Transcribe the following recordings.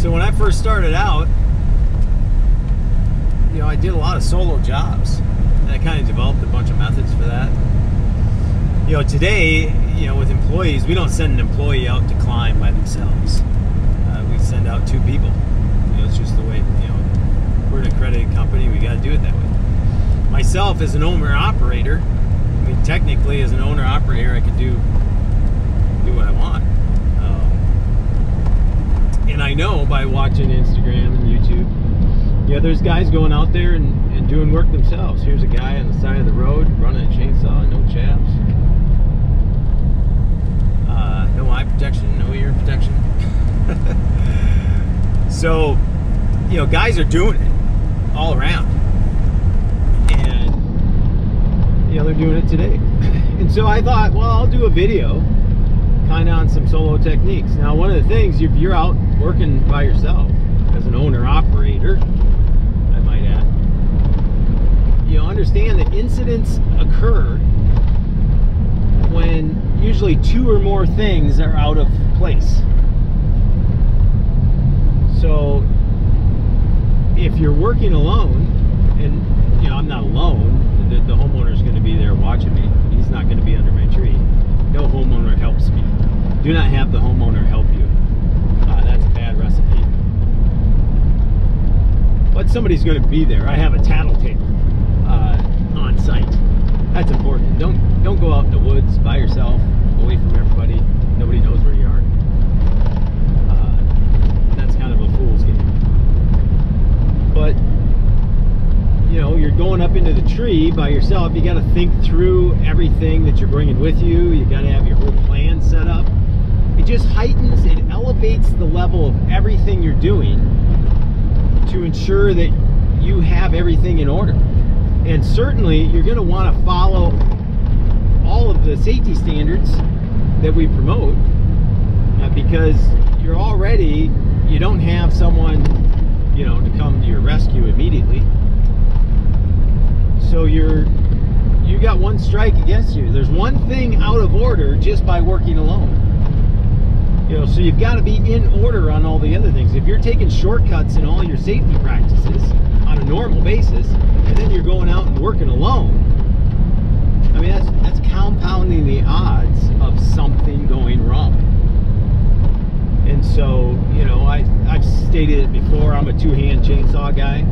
So when I first started out, you know, I did a lot of solo jobs, and I kind of developed a bunch of methods for that. You know, today, you know, with employees, we don't send an employee out to climb by themselves. We send out two people. You know, it's just the way, you know, we're an accredited company, we got to do it that way. Myself, as an owner-operator, I mean, technically, as an owner-operator, I can do what I want. And I know by watching Instagram and YouTube, yeah, there's guys going out there and doing work themselves. Here's a guy on the side of the road running a chainsaw, no chaps, no eye protection, no ear protection. So, you know, guys are doing it all around, and you know, they're doing it today. And so I thought, well, I'll do a video kind of on some solo techniques. Now, one of the things, if you're out working by yourself as an owner-operator, I might add, you understand that incidents occur when usually two or more things are out of place. So, if you're working alone, and you know, I'm not alone, the homeowner's going to be there watching me. He's not going to be under my tree. No homeowner helps me. Do not have the homeowner help you. That's a bad recipe. But somebody's going to be there. I have a tattletale on site. That's important. Don't go out in the woods by yourself, away from everybody. Nobody knows where you are. That's kind of a fool's game. But you know, you're going up into the tree by yourself. You got to think through everything that you're bringing with you. You got to have your whole plan set up. It just heightens, it elevates the level of everything you're doing to ensure that you have everything in order. And certainly, you're going to want to follow all of the safety standards that we promote, because you're already, you don't have someone, you know, to come to your rescue immediately. So you got one strike against you. There's one thing out of order just by working alone. You know, so you've got to be in order on all the other things. If you're taking shortcuts in all your safety practices on a normal basis, and then you're going out and working alone, I mean, that's compounding the odds of something going wrong. And so, you know, I've stated it before, I'm a two-hand chainsaw guy.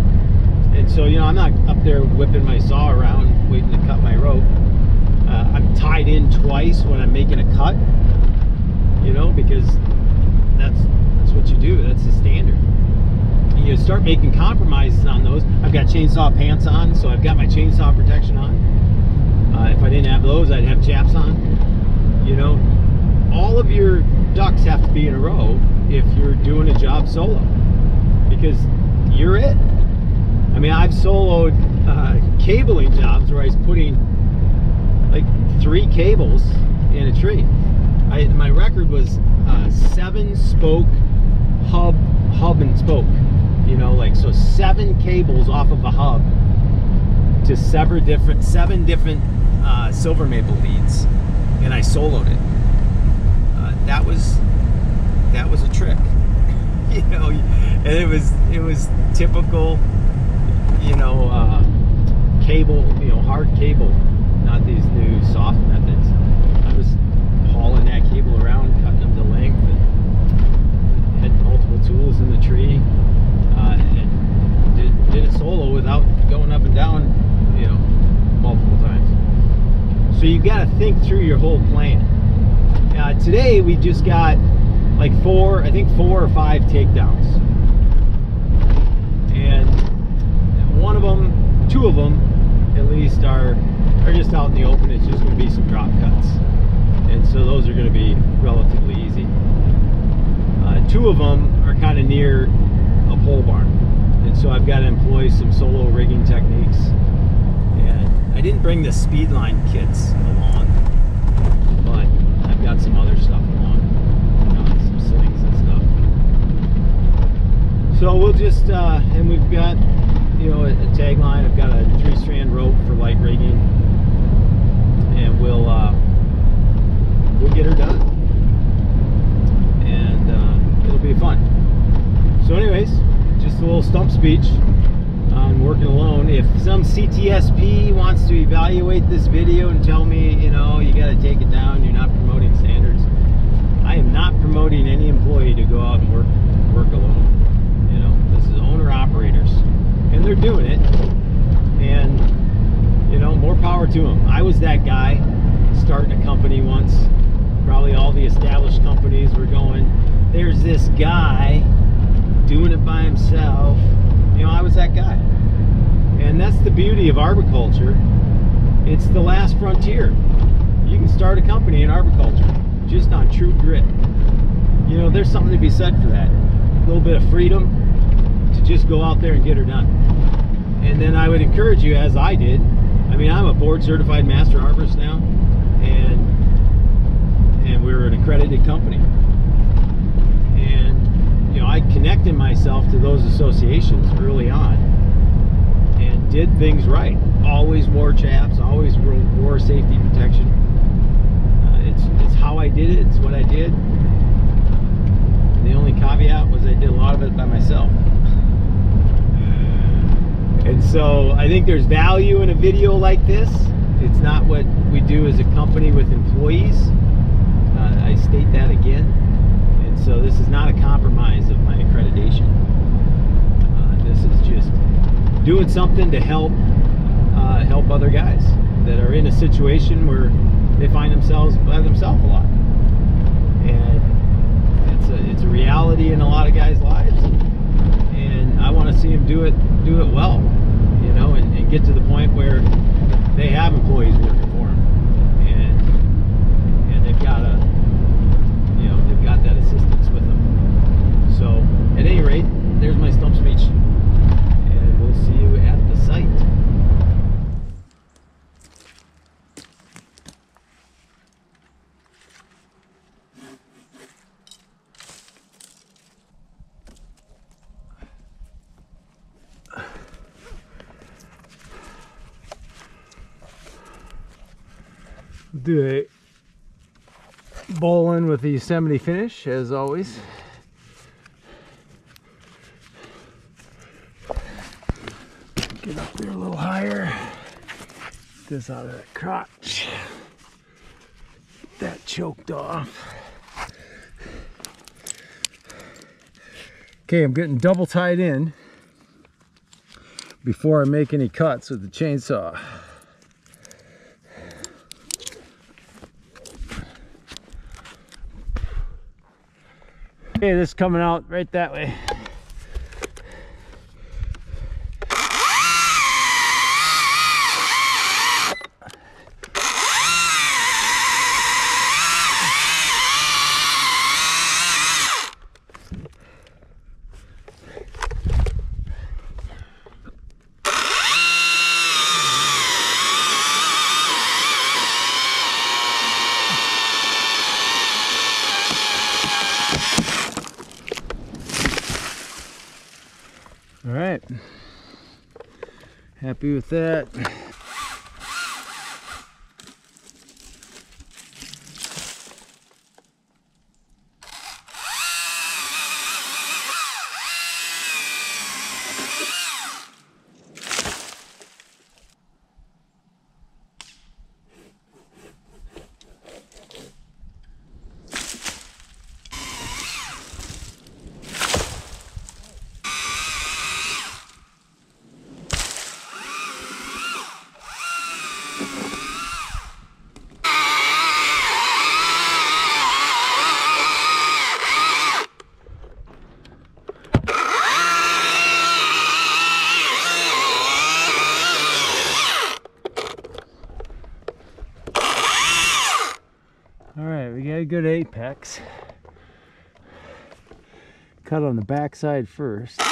And so, you know, I'm not up there whipping my saw around, waiting to cut my rope. I'm tied in twice when I'm making a cut, you know, because that's what you do. That's the standard. And you start making compromises on those. I've got chainsaw pants on, so I've got my chainsaw protection on. If I didn't have those, I'd have chaps on. You know, all of your ducks have to be in a row if you're doing a job solo, because you're it. I mean, I've soloed cabling jobs where I was putting like 3 cables in a tree. My record was 7 spoke hub and spoke. You know, like, so 7 cables off of a hub to sever 7 different silver maple leads, and I soloed it. That was a trick, you know, and it was typical. You know, cable, you know, hard cable, not these new soft methods. I was hauling that cable around, cutting them to length, and had multiple tools in the tree, and did it solo without going up and down, you know, multiple times. So you've got to think through your whole plan. Today we just got like 4 or 5 takedowns, and one of them, 2 of them at least, are just out in the open. It's just going to be some drop cuts, and so those are going to be relatively easy. 2 of them are kind of near a pole barn, and so I've got to employ some solo rigging techniques. And I didn't bring the speed line kits along, but I've got some other stuff along, you know, some slings and stuff. So we'll just and we've got, you know, a tagline. I've got a 3-strand rope for light rigging, and we'll get her done, and it'll be fun. little stump speech on working alone. If some CTSP wants to evaluate this video and tell me, you know, you gotta take it down, you're not promoting standards, I am not promoting any employee to go out and work alone. You know, this is owner operators, and they're doing it, and you know, more power to them. I was that guy starting a company once. Probably all the established companies were going, there's this guy doing it by himself. You know, I was that guy. And that's the beauty of arboriculture. It's the last frontier. You can start a company in arboriculture just on true grit. You know, there's something to be said for that. A little bit of freedom to just go out there and get her done. And then I would encourage you, as I did, I mean, I'm a board certified master arborist now, and we're an accredited company. And, you know, I connected myself to those associations early on and did things right. Always wore chaps, always wore safety protection. It's how I did it, it's what I did. The only caveat was I did a lot of it by myself. And so I think there's value in a video like this. It's not what we do as a company with employees. I state that again, and so this is not a compromise of my accreditation. This is just doing something to help other guys that are in a situation where they find themselves by themselves a lot, and it's a reality in a lot of guys' lives. And I want to see them do it well, you know, and get to the point where they have employees working for them, and they've got a, you know, they've got that assistance with them. So at any rate, there's my stump speech, and we'll see you at the site. Do a bowl in with the Yosemite finish, as always. Get up there a little higher. Get this out of the crotch. Get that choked off. Okay, I'm getting double tied in before I make any cuts with the chainsaw. Okay, this is coming out right that way. Happy with that. Good apex. Cut on the back side first. Come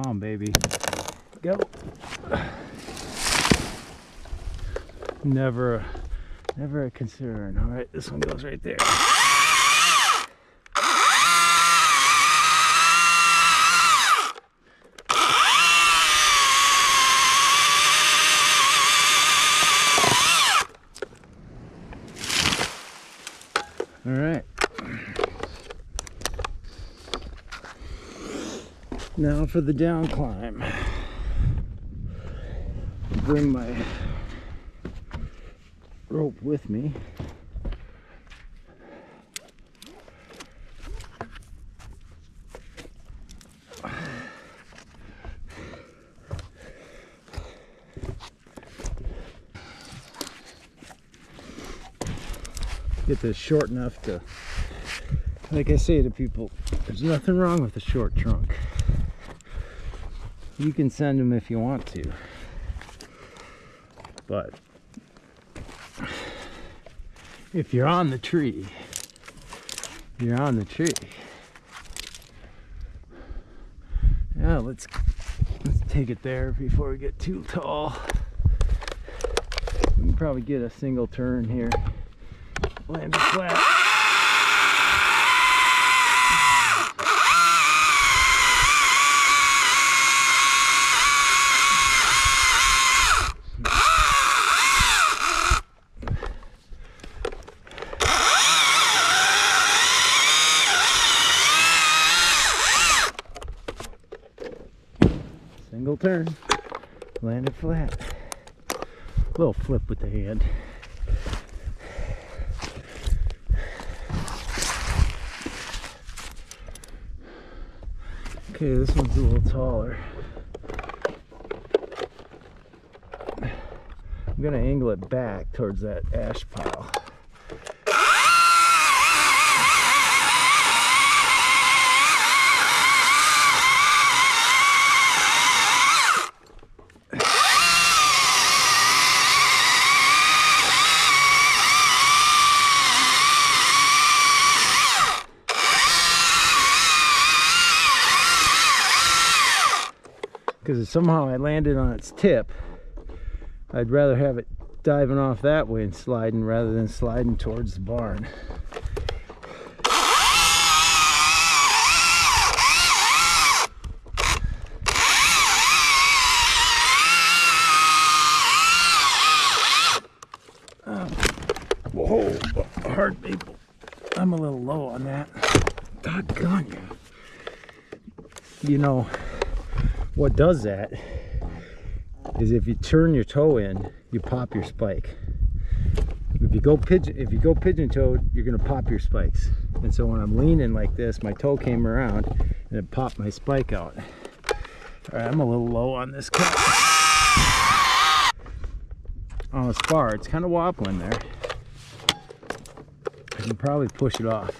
on, baby. Go. Never a concern. All right, this one goes right there. Now for the down climb. Bring my rope with me. Get this short enough to, like I say to people, there's nothing wrong with a short trunk. You can send them if you want to, but if you're on the tree, you're on the tree. Yeah, let's take it there before we get too tall. We can probably get a single turn here. Land it flat. Single turn. Land it flat. A little flip with the hand. Okay, this one's a little taller. I'm gonna angle it back towards that ash pile. Because somehow I landed on its tip. I'd rather have it diving off that way and sliding rather than sliding towards the barn. Whoa, hard maple. I'm a little low on that. Doggone you. You know, what does that is if you turn your toe in, you pop your spike. If you go pigeon-toed, you're gonna pop your spikes. And so when I'm leaning like this, my toe came around and it popped my spike out. All right, I'm a little low on this cut. On this bar, it's kind of wobbling there. I can probably push it off.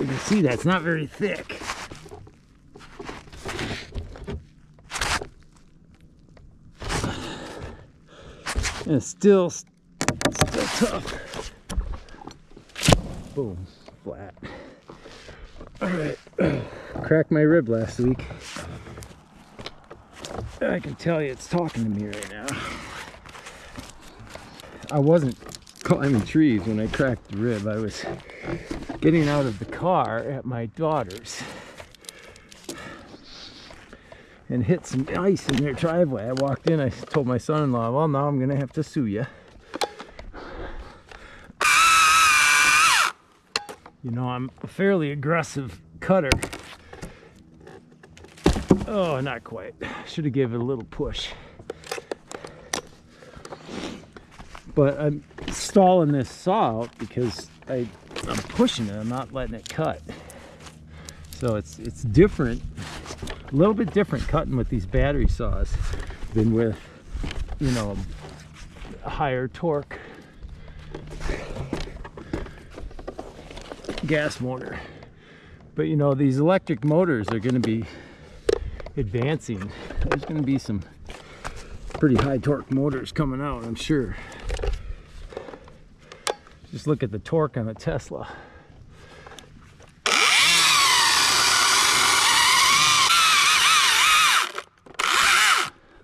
You can see that it's not very thick. And it's still tough. Boom, flat. All right, cracked my rib last week. I can tell you it's talking to me right now. I wasn't climbing trees when I cracked the rib. I was getting out of the car at my daughter's and hit some ice in their driveway. I walked in, I told my son-in-law, well, now I'm gonna have to sue you. You know, I'm a fairly aggressive cutter. Oh, not quite. Should have given it a little push. But I'm stalling this saw out because I'm pushing it, I'm not letting it cut. So it's different, a little bit different cutting with these battery saws than with, you know, a higher torque gas motor. But you know, these electric motors are gonna be advancing. There's gonna be some pretty high torque motors coming out, I'm sure. Just look at the torque on a Tesla.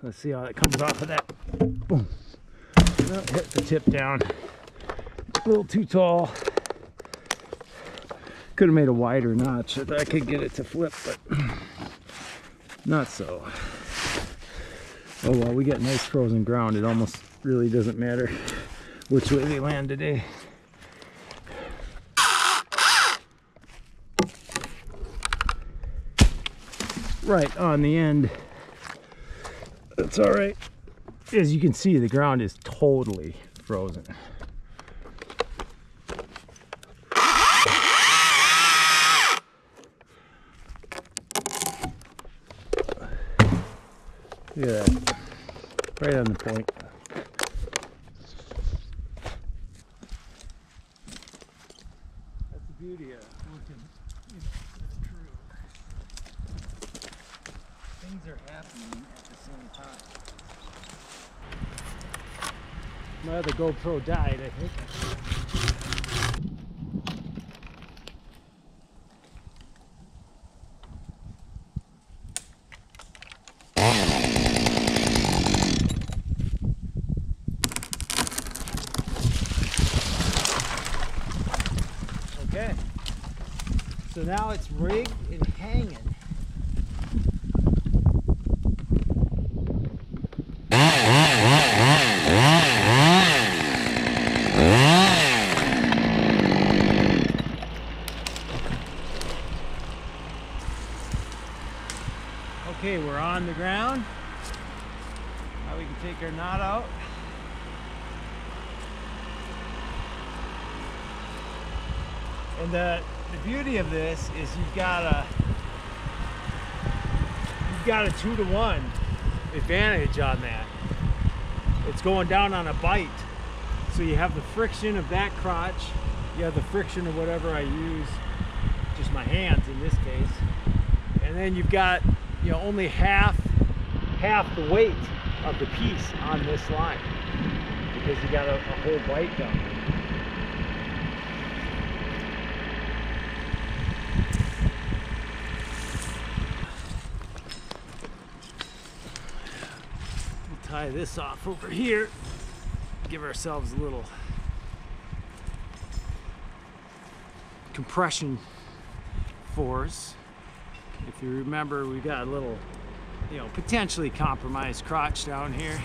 Let's see how it comes off of that. Boom. Oh, hit the tip down. A little too tall. Could have made a wider notch. I could get it to flip, but not so. Oh well, we got nice frozen ground. It almost really doesn't matter which way they land today. right on the end. That's all right. As you can see, the ground is totally frozen. Look at that, right on the point. That's the beauty of looking, you know, it's true. Things are happening at the same time. My other GoPro died, I think. So now it's rigged and hanging. Okay, we're on the ground. Now we can take our knot out. And the beauty of this is you've got a 2-to-1 advantage on that. It's going down on a bite. So you have the friction of that crotch, you have the friction of whatever I use, just my hands in this case. And then you've got, you know, only half the weight of the piece on this line because you got a whole bite down there. Tie this off over here, give ourselves a little compression force. If you remember, we got a little, you know, potentially compromised crotch down here.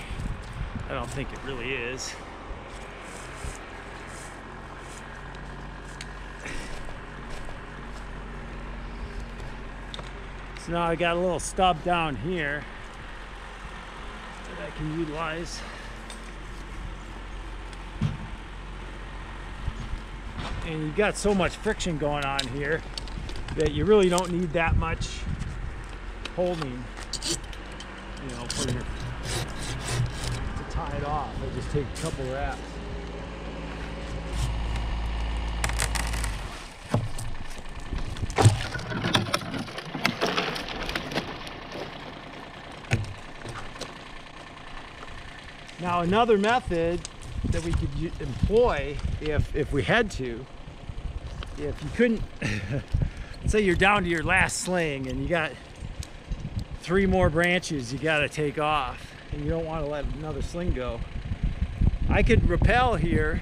I don't think it really is. So now I got a little stub down here I can utilize. And you've got so much friction going on here that you really don't need that much holding, you know, for your, to tie it off. I just take a couple wraps. Now another method that we could employ if we had to, if you couldn't, say you're down to your last sling and you got 3 more branches you got to take off and you don't want to let another sling go, I could rappel here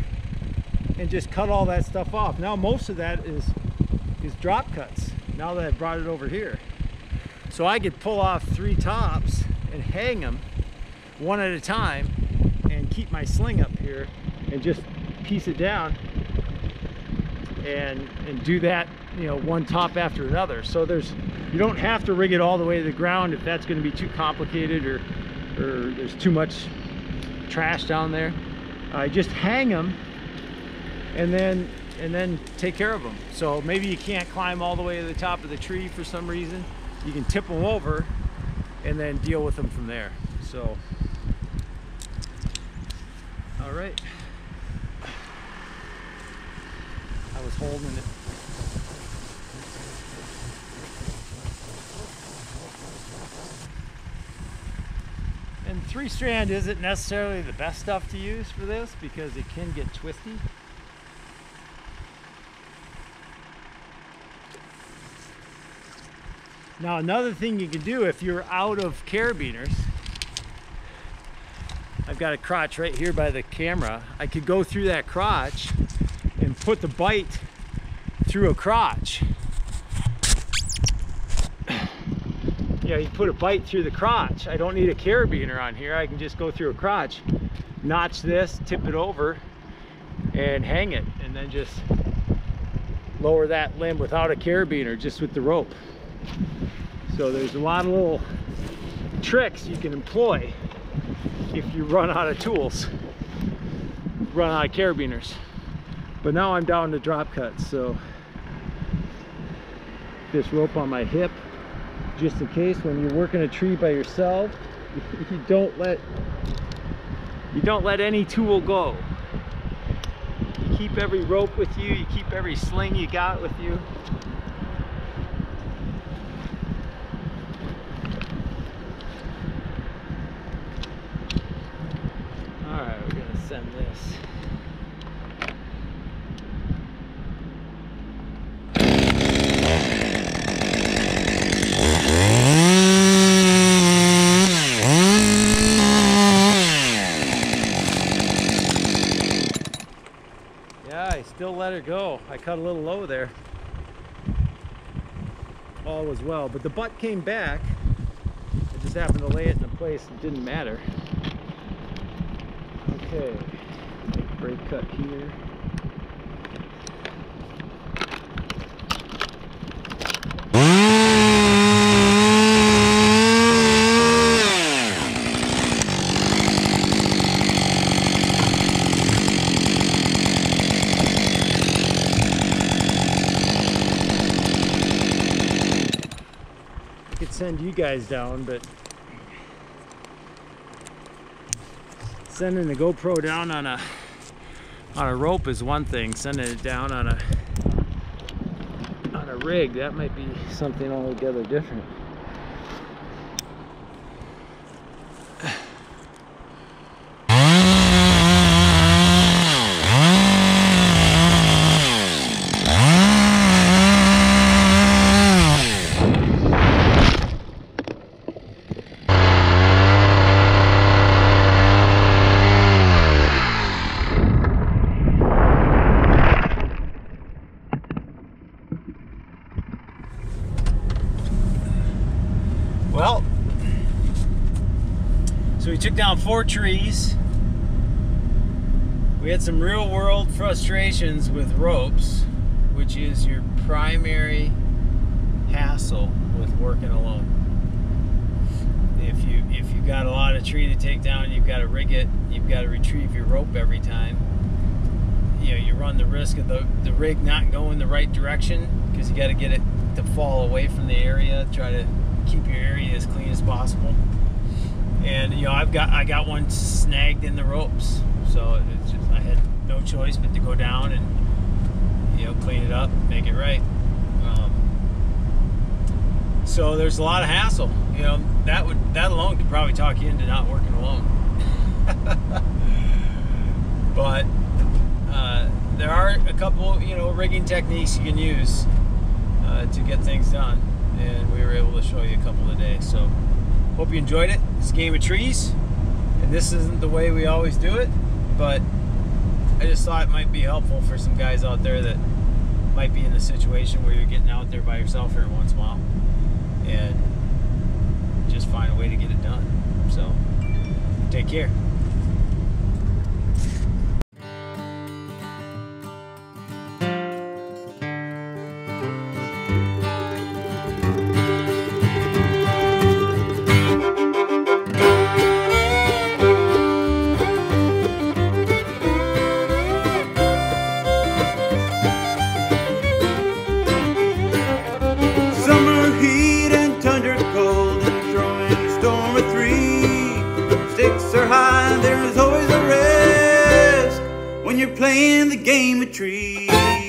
and just cut all that stuff off. Now most of that is drop cuts, now that I've brought it over here. So I could pull off 3 tops and hang them one at a time and keep my sling up here and just piece it down and do that, you know, one top after another. So there's, you don't have to rig it all the way to the ground if that's going to be too complicated or there's too much trash down there. Just hang them and then take care of them. So maybe you can't climb all the way to the top of the tree for some reason, you can tip them over and then deal with them from there. So all right, I was holding it. And 3-strand isn't necessarily the best stuff to use for this because it can get twisty. Now another thing you can do if you're out of carabiners, I've got a crotch right here by the camera. I could go through that crotch and put the bite through a crotch. Yeah, you put a bite through the crotch. I don't need a carabiner on here. I can just go through a crotch, notch this, tip it over, and hang it. And then just lower that limb without a carabiner, just with the rope. So there's a lot of little tricks you can employ if you run out of tools, run out of carabiners. But now I'm down to drop cuts, so this rope on my hip, just in case when you're working a tree by yourself, you don't let any tool go. You keep every rope with you, you keep every sling you got with you. Alright, we're gonna send this. Let her go. I cut a little low there. All was well, but the butt came back. I just happened to lay it in a place that didn't matter. Okay, make a break cut here. Send you guys down, but sending the GoPro down on a rope is one thing. Sending it down on a rig, that might be something altogether different. Took down 4 trees. We had some real world frustrations with ropes, which is your primary hassle with working alone. If you've got a lot of tree to take down, you've got to rig it, you've got to retrieve your rope every time. You know, you run the risk of the rig not going the right direction because you got to get it to fall away from the area, try to keep your area as clean as possible. And you know, I got one snagged in the ropes, so it's just, I had no choice but to go down and, you know, clean it up, make it right. So there's a lot of hassle. You know, that alone could probably talk you into not working alone. But there are a couple, you know, rigging techniques you can use to get things done, and we were able to show you a couple today. So. Hope you enjoyed it. It's Game of Trees, and this isn't the way we always do it, but I just thought it might be helpful for some guys out there that might be in the situation where you're getting out there by yourself every once in a while, and just find a way to get it done. So, take care. High, there is always a risk when you're playing the game of trees.